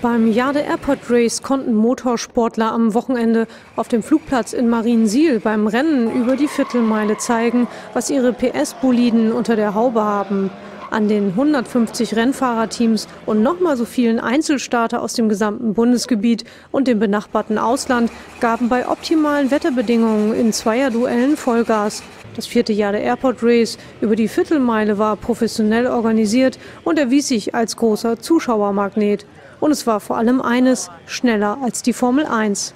Beim Jade Airport Race konnten Motorsportler am Wochenende auf dem Flugplatz in Mariensiel beim Rennen über die Viertelmeile zeigen, was ihre PS-Boliden unter der Haube haben. An den 150 Rennfahrerteams und nochmal so vielen Einzelstarter aus dem gesamten Bundesgebiet und dem benachbarten Ausland gaben bei optimalen Wetterbedingungen in Zweierduellen Vollgas. Das vierte Jade Airport Race über die Viertelmeile war professionell organisiert und erwies sich als großer Zuschauermagnet. Und es war vor allem eines, schneller als die Formel 1.